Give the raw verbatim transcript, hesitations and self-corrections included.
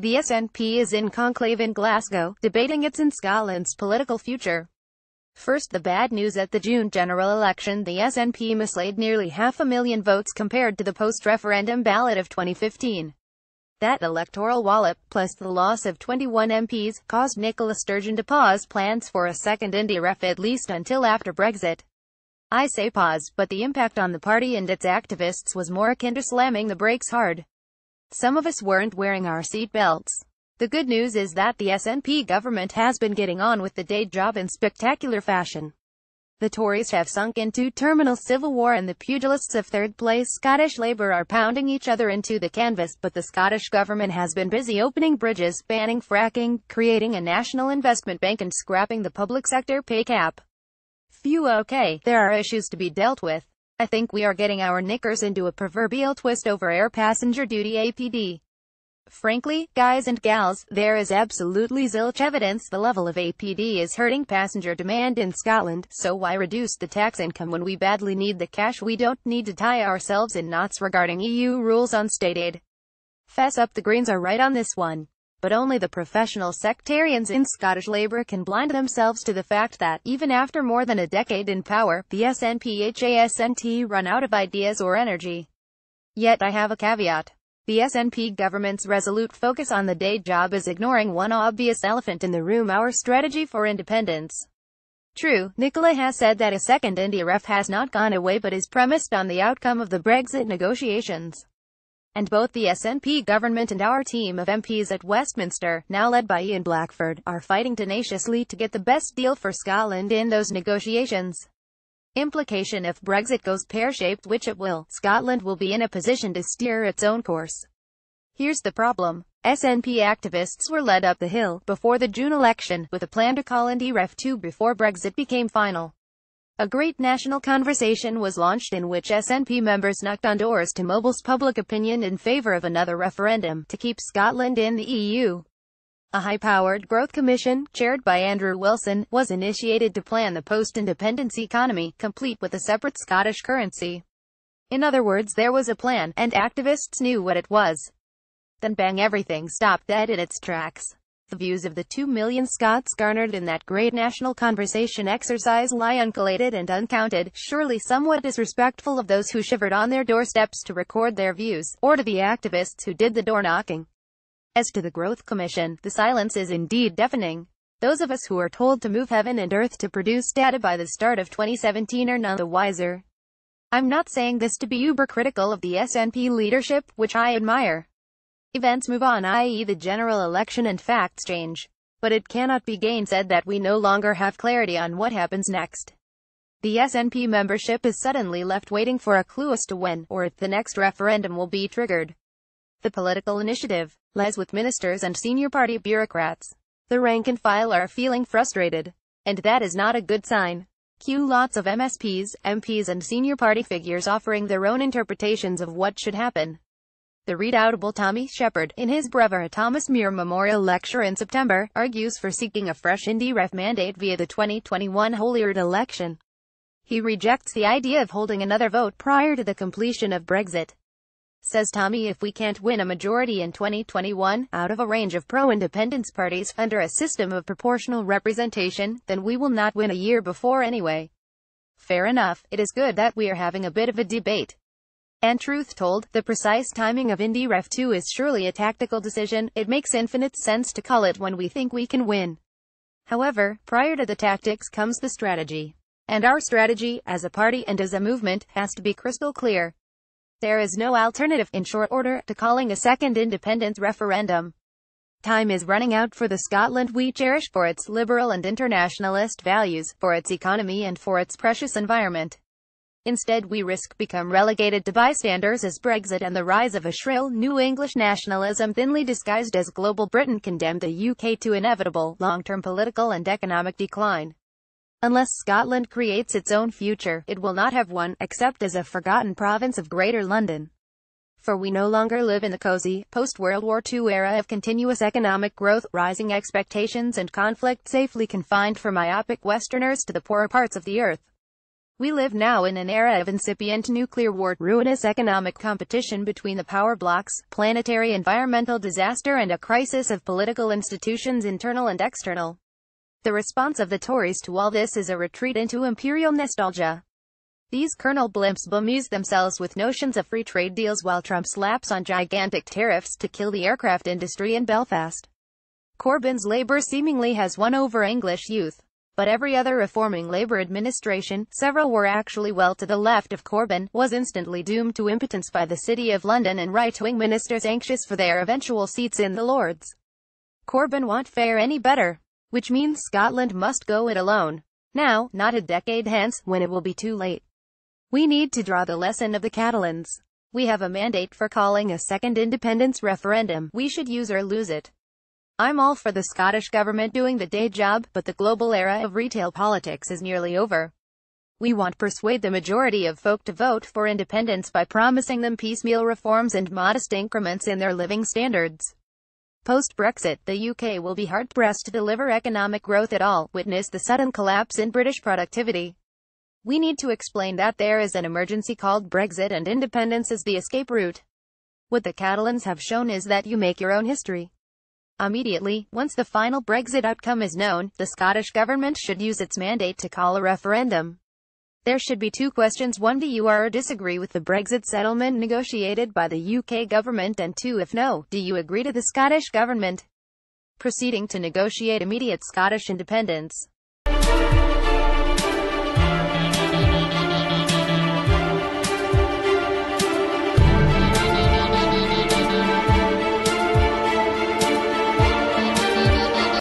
The S N P is in conclave in Glasgow, debating its and Scotland's political future. First, the bad news: at the June general election the S N P mislaid nearly half a million votes compared to the post-referendum ballot of twenty fifteen. That electoral wallop, plus the loss of twenty-one M Ps, caused Nicola Sturgeon to pause plans for a second IndyRef, at least until after Brexit. I say pause, but the impact on the party and its activists was more akin to slamming the brakes hard. Some of us weren't wearing our seat belts. The good news is that the S N P government has been getting on with the day job in spectacular fashion. The Tories have sunk into terminal civil war and the pugilists of third-place Scottish Labour are pounding each other into the canvas, but the Scottish government has been busy opening bridges, banning fracking, creating a national investment bank and scrapping the public sector pay cap. Phew, okay, there are issues to be dealt with. I think we are getting our knickers into a proverbial twist over air passenger duty A P D. Frankly, guys and gals, there is absolutely zilch evidence the level of A P D is hurting passenger demand in Scotland, so why reduce the tax income when we badly need the cash? We don't need to tie ourselves in knots regarding E U rules on state aid. Fess up, the Greens are right on this one. But only the professional sectarians in Scottish Labour can blind themselves to the fact that, even after more than a decade in power, the S N P hasn't run out of ideas or energy. Yet I have a caveat. The S N P government's resolute focus on the day job is ignoring one obvious elephant in the room: our strategy for independence. True, Nicola has said that a second IndyRef has not gone away but is premised on the outcome of the Brexit negotiations. And both the S N P government and our team of M Ps at Westminster, now led by Ian Blackford, are fighting tenaciously to get the best deal for Scotland in those negotiations. Implication: if Brexit goes pear-shaped, which it will, Scotland will be in a position to steer its own course. Here's the problem. S N P activists were led up the hill, before the June election, with a plan to call IndyRef two before Brexit became final. A great national conversation was launched in which S N P members knocked on doors to mobilize public opinion in favour of another referendum, to keep Scotland in the E U. A high-powered growth commission, chaired by Andrew Wilson, was initiated to plan the post-independence economy, complete with a separate Scottish currency. In other words, there was a plan, and activists knew what it was. Then bang, everything stopped dead in its tracks. The views of the two million Scots garnered in that great national conversation exercise lie uncollated and uncounted, surely somewhat disrespectful of those who shivered on their doorsteps to record their views, or to the activists who did the door-knocking. As to the Growth Commission, the silence is indeed deafening. Those of us who are told to move heaven and earth to produce data by the start of twenty seventeen are none the wiser. I'm not saying this to be uber-critical of the S N P leadership, which I admire. Events move on, that is the general election, and facts change. But it cannot be gainsaid that we no longer have clarity on what happens next. The S N P membership is suddenly left waiting for a clue as to when, or if, the next referendum will be triggered. The political initiative lies with ministers and senior party bureaucrats. The rank and file are feeling frustrated. And that is not a good sign. Cue lots of M S Ps, M Ps and senior party figures offering their own interpretations of what should happen. The redoubtable Tommy Shepherd, in his breve Thomas Muir Memorial Lecture in September, argues for seeking a fresh IndyRef mandate via the twenty twenty-one Holyrood election. He rejects the idea of holding another vote prior to the completion of Brexit. Says Tommy, if we can't win a majority in twenty twenty-one, out of a range of pro-independence parties, under a system of proportional representation, then we will not win a year before anyway. Fair enough, it is good that we are having a bit of a debate. And truth told, the precise timing of IndyRef two is surely a tactical decision. It makes infinite sense to call it when we think we can win. However, prior to the tactics comes the strategy. And our strategy, as a party and as a movement, has to be crystal clear. There is no alternative, in short order, to calling a second independence referendum. Time is running out for the Scotland we cherish for its liberal and internationalist values, for its economy and for its precious environment. Instead we risk become relegated to bystanders as Brexit and the rise of a shrill new English nationalism thinly disguised as global Britain condemn the U K to inevitable, long-term political and economic decline. Unless Scotland creates its own future, it will not have one, except as a forgotten province of Greater London. For we no longer live in the cozy, post-World War Two era of continuous economic growth, rising expectations and conflict safely confined for myopic Westerners to the poorer parts of the earth. We live now in an era of incipient nuclear war, ruinous economic competition between the power blocs, planetary environmental disaster and a crisis of political institutions internal and external. The response of the Tories to all this is a retreat into imperial nostalgia. These Colonel Blimps bamuse themselves with notions of free trade deals while Trump slaps on gigantic tariffs to kill the aircraft industry in Belfast. Corbyn's Labour seemingly has won over English youth. But every other reforming Labour administration, several were actually well to the left of Corbyn, was instantly doomed to impotence by the City of London and right-wing ministers anxious for their eventual seats in the Lords. Corbyn won't fare any better. Which means Scotland must go it alone. Now, not a decade hence, when it will be too late. We need to draw the lesson of the Catalans. We have a mandate for calling a second independence referendum. We should use or lose it. I'm all for the Scottish government doing the day job, but the global era of retail politics is nearly over. We want to persuade the majority of folk to vote for independence by promising them piecemeal reforms and modest increments in their living standards. Post-Brexit, the U K will be hard-pressed to deliver economic growth at all, witness the sudden collapse in British productivity. We need to explain that there is an emergency called Brexit and independence is the escape route. What the Catalans have shown is that you make your own history. Immediately, once the final Brexit outcome is known, the Scottish government should use its mandate to call a referendum. There should be two questions: one, do you are or disagree with the Brexit settlement negotiated by the U K government, and two, if no, do you agree to the Scottish government proceeding to negotiate immediate Scottish independence?